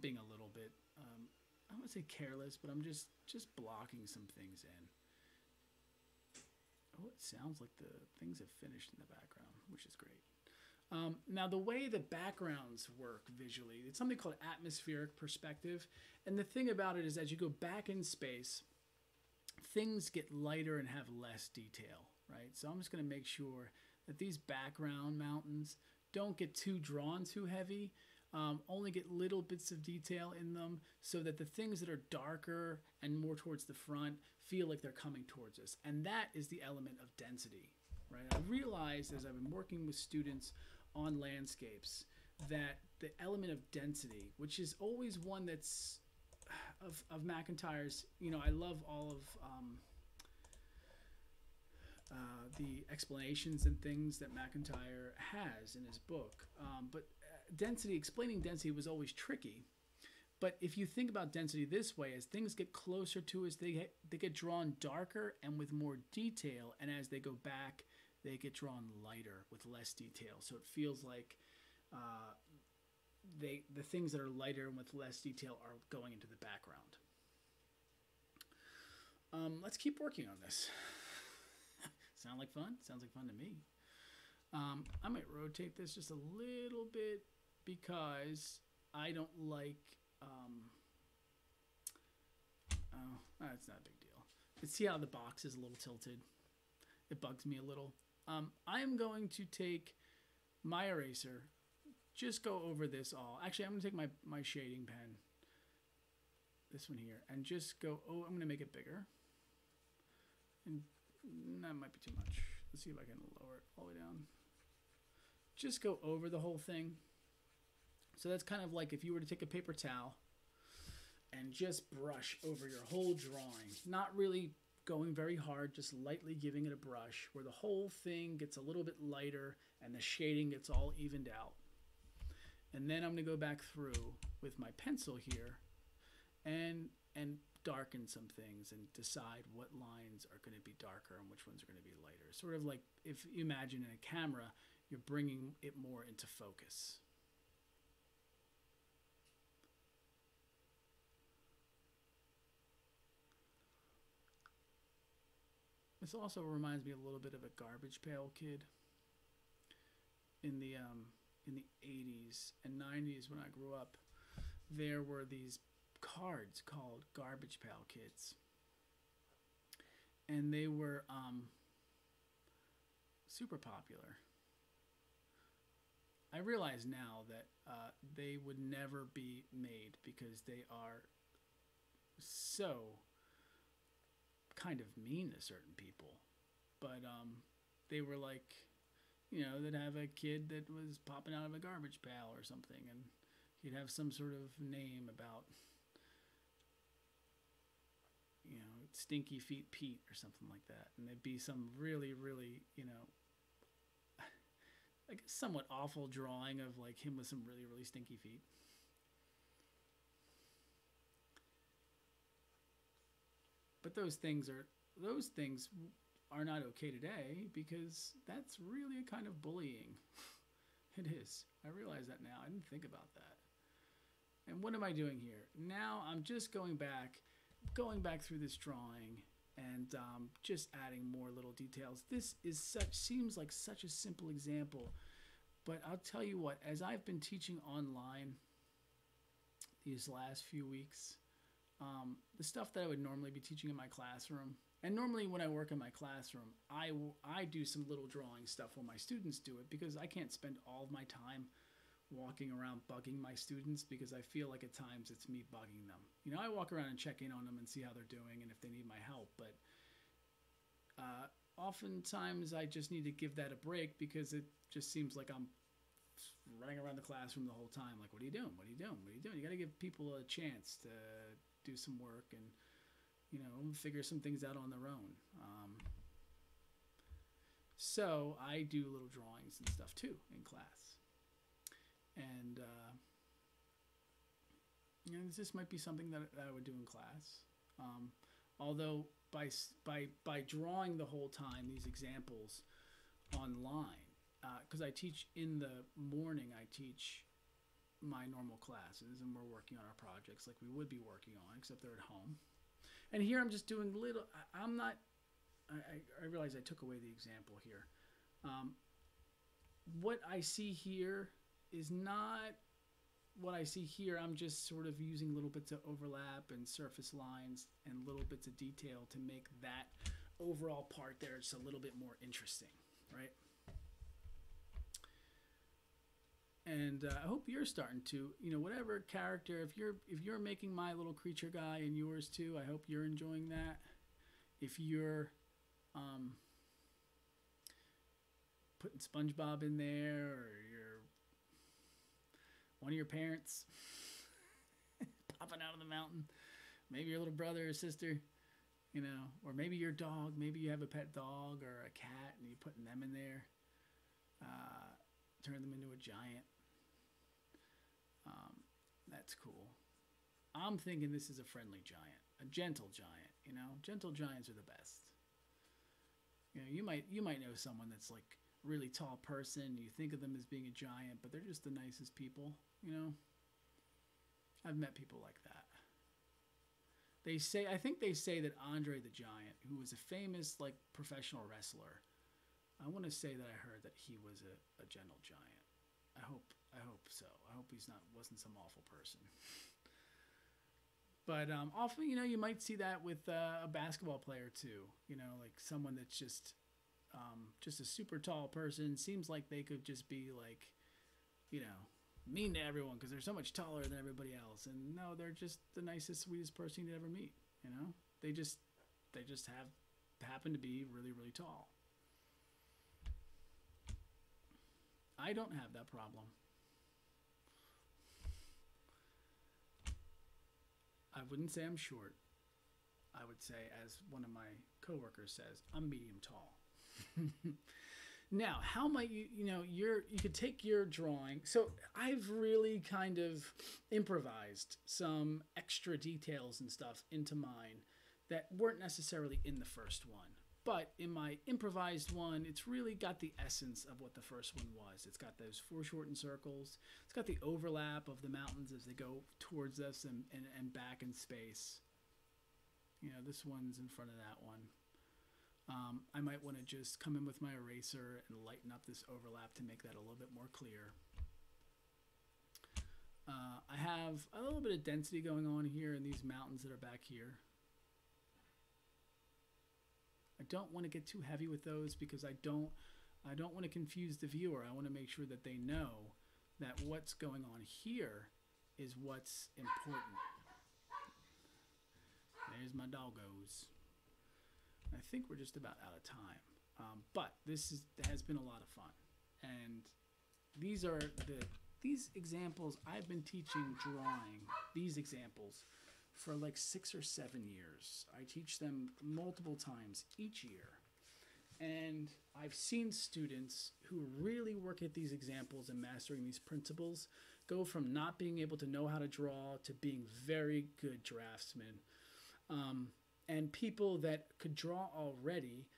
being a little bit um I wouldn't say careless, but I'm just just blocking some things in. Oh, it sounds like the things have finished in the background, which is great. Um, now, the way the backgrounds work visually, it's something called atmospheric perspective. And the thing about it is, as you go back in space, things get lighter and have less detail, right? So I'm just going to make sure that these background mountains don't get too drawn too heavy. Um, only get little bits of detail in them so that the things that are darker and more towards the front feel like they're coming towards us. And that is the element of density, right? I realized as I've been working with students on landscapes that the element of density, which is always one that's of, of McIntyre's, you know, I love all of um, uh, the explanations and things that McIntyre has in his book. Um, but density, explaining density was always tricky. But if you think about density this way, as things get closer to us, they, they get drawn darker and with more detail. And as they go back, they get drawn lighter with less detail. So it feels like uh, they the things that are lighter and with less detail are going into the background. Um, let's keep working on this. Sound like fun? Sounds like fun to me. Um, I might rotate this just a little bit because I don't like, um, oh, that's not a big deal. But see how the box is a little tilted? It bugs me a little. Um, I'm going to take my eraser, just go over this all. Actually, I'm going to take my, my shading pen, this one here, and just go, oh, I'm going to make it bigger. And that might be too much. Let's see if I can lower it all the way down. Just go over the whole thing. So that's kind of like if you were to take a paper towel and just brush over your whole drawing, not really going very hard, just lightly giving it a brush where the whole thing gets a little bit lighter and the shading gets all evened out. And then I'm going to go back through with my pencil here and and darken some things and decide what lines are going to be darker and which ones are going to be lighter. Sort of like if you imagine in a camera, you're bringing it more into focus. This also reminds me a little bit of a Garbage Pail Kid in the um, in the eighties and nineties when I grew up. There were these cards called Garbage Pail Kids, and they were um, super popular. I realize now that uh, they would never be made because they are so kind of mean to certain people, but um, they were like, you know, they'd have a kid that was popping out of a garbage pail or something, and he'd have some sort of name about, you know, Stinky Feet Pete or something like that. And there'd be some really, really, you know, like somewhat awful drawing of like him with some really, really stinky feet. But those things are, those things are not okay today because that's really a kind of bullying. It is. I realize that now. I didn't think about that. And what am I doing here? Now I'm just going back going back through this drawing and um, just adding more little details. This is such seems like such a simple example, but I'll tell you what, as I've been teaching online these last few weeks, um, the stuff that I would normally be teaching in my classroom, and normally when I work in my classroom, I, I do some little drawing stuff when my students do it because I can't spend all of my time walking around bugging my students because I feel like at times it's me bugging them. You know, I walk around and check in on them and see how they're doing and if they need my help, but uh, oftentimes I just need to give that a break because it just seems like I'm running around the classroom the whole time. Like, what are you doing? What are you doing? What are you doing? You got to give people a chance to do some work and, you know, figure some things out on their own. Um, so I do little drawings and stuff too in class. And, uh, you know, this might be something that, that I would do in class. Um, although by, by, by drawing the whole time, these examples online, uh, 'cause I teach in the morning, I teach my normal classes and we're working on our projects like we would be working on, except they're at home. And here I'm just doing little, I, I'm not, I, I realize I took away the example here. Um, what I see here is not what I see here. I'm just sort of using little bits of overlap and surface lines and little bits of detail to make that overall part there just a little bit more interesting, right? And uh, I hope you're starting to, you know, whatever character, if you're if you're making my little creature guy and yours too, I hope you're enjoying that. If you're um, putting SpongeBob in there, or you're one of your parents popping out of the mountain, maybe your little brother or sister, you know, or maybe your dog, maybe you have a pet dog or a cat and you're putting them in there. Uh, turn them into a giant. Um, that's cool. I'm thinking this is a friendly giant, a gentle giant. You know, gentle giants are the best. You know, you might you might know someone that's like a really tall person. You think of them as being a giant, but they're just the nicest people. You know, I've met people like that. They say, I think they say that Andre the Giant, who was a famous like professional wrestler, I want to say that I heard that he was a, a gentle giant. I hope, I hope so. I hope he's not, wasn't some awful person. But um, often, you know, you might see that with uh, a basketball player too. You know, like someone that's just, um, just a super tall person. Seems like they could just be like, you know, mean to everyone because they're so much taller than everybody else. And no, they're just the nicest, sweetest person you'd ever meet. You know, they just, they just have, happen to be really, really tall. I don't have that problem. I wouldn't say I'm short. I would say, as one of my coworkers says, I'm medium tall. Now, how might you, you know, your, you could take your drawing. So I've really kind of improvised some extra details and stuff into mine that weren't necessarily in the first one. But in my improvised one, it's really got the essence of what the first one was. It's got those foreshortened circles. It's got the overlap of the mountains as they go towards us and, and, and back in space. You know, this one's in front of that one. Um, I might want to just come in with my eraser and lighten up this overlap to make that a little bit more clear. Uh, I have a little bit of density going on here in these mountains that are back here. I don't want to get too heavy with those because I don't I don't want to confuse the viewer. I want to make sure that they know that what's going on here is what's important. There's my doggos. I think we're just about out of time. Um, but this is, has been a lot of fun. And these are the these examples I've been teaching drawing, these examples for like six or seven years. I teach them multiple times each year. And I've seen students who really work at these examples and mastering these principles go from not being able to know how to draw to being very good draftsmen. Um, and people that could draw already,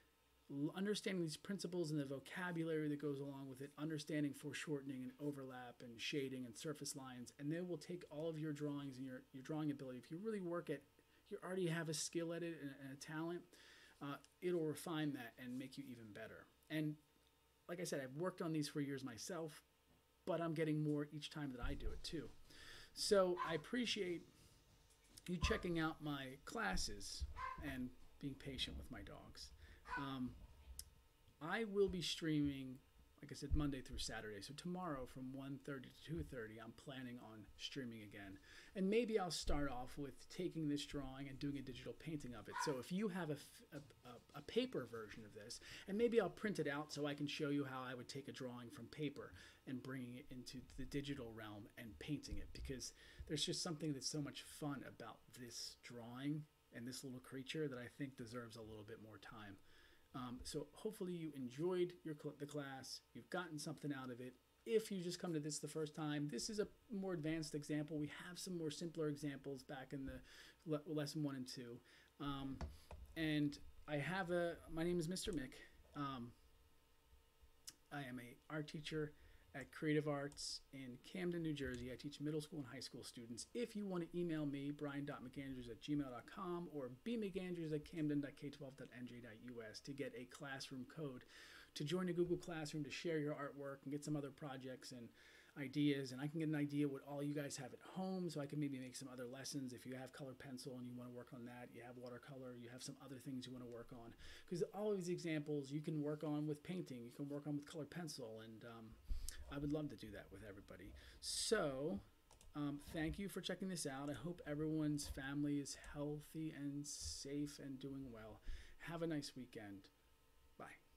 understanding these principles and the vocabulary that goes along with it, understanding foreshortening and overlap and shading and surface lines, and they will take all of your drawings and your, your drawing ability. If you really work at, you already have a skill at it and, and a talent, uh, it'll refine that and make you even better. And like I said, I've worked on these for years myself, but I'm getting more each time that I do it too. So I appreciate you checking out my classes and being patient with my dogs. Um, I will be streaming, like I said, Monday through Saturday. So tomorrow from one thirty to two thirty, I'm planning on streaming again. And maybe I'll start off with taking this drawing and doing a digital painting of it. So if you have a, a, a paper version of this, and maybe I'll print it out so I can show you how I would take a drawing from paper and bringing it into the digital realm and painting it. Because there's just something that's so much fun about this drawing and this little creature that I think deserves a little bit more time. Um, so hopefully you enjoyed your cl- the class, you've gotten something out of it. If you just come to this the first time, this is a more advanced example. We have some more simpler examples back in the le- lesson one and two. Um, and I have a, my name is Mister Mick. Um, I am a art teacher at Creative Arts in Camden, New Jersey. I teach middle school and high school students. If you want to email me, brian dot mcandrews at gmail dot com or b mcandrews at camden dot k twelve dot n j dot u s to get a classroom code to join a Google Classroom to share your artwork and get some other projects and ideas. And I can get an idea what all you guys have at home, so I can maybe make some other lessons. If you have color pencil and you want to work on that, you have watercolor, you have some other things you want to work on. Because all of these examples you can work on with painting, you can work on with color pencil, and um, I would love to do that with everybody. So um, thank you for checking this out. I hope everyone's family is healthy and safe and doing well. Have a nice weekend. Bye.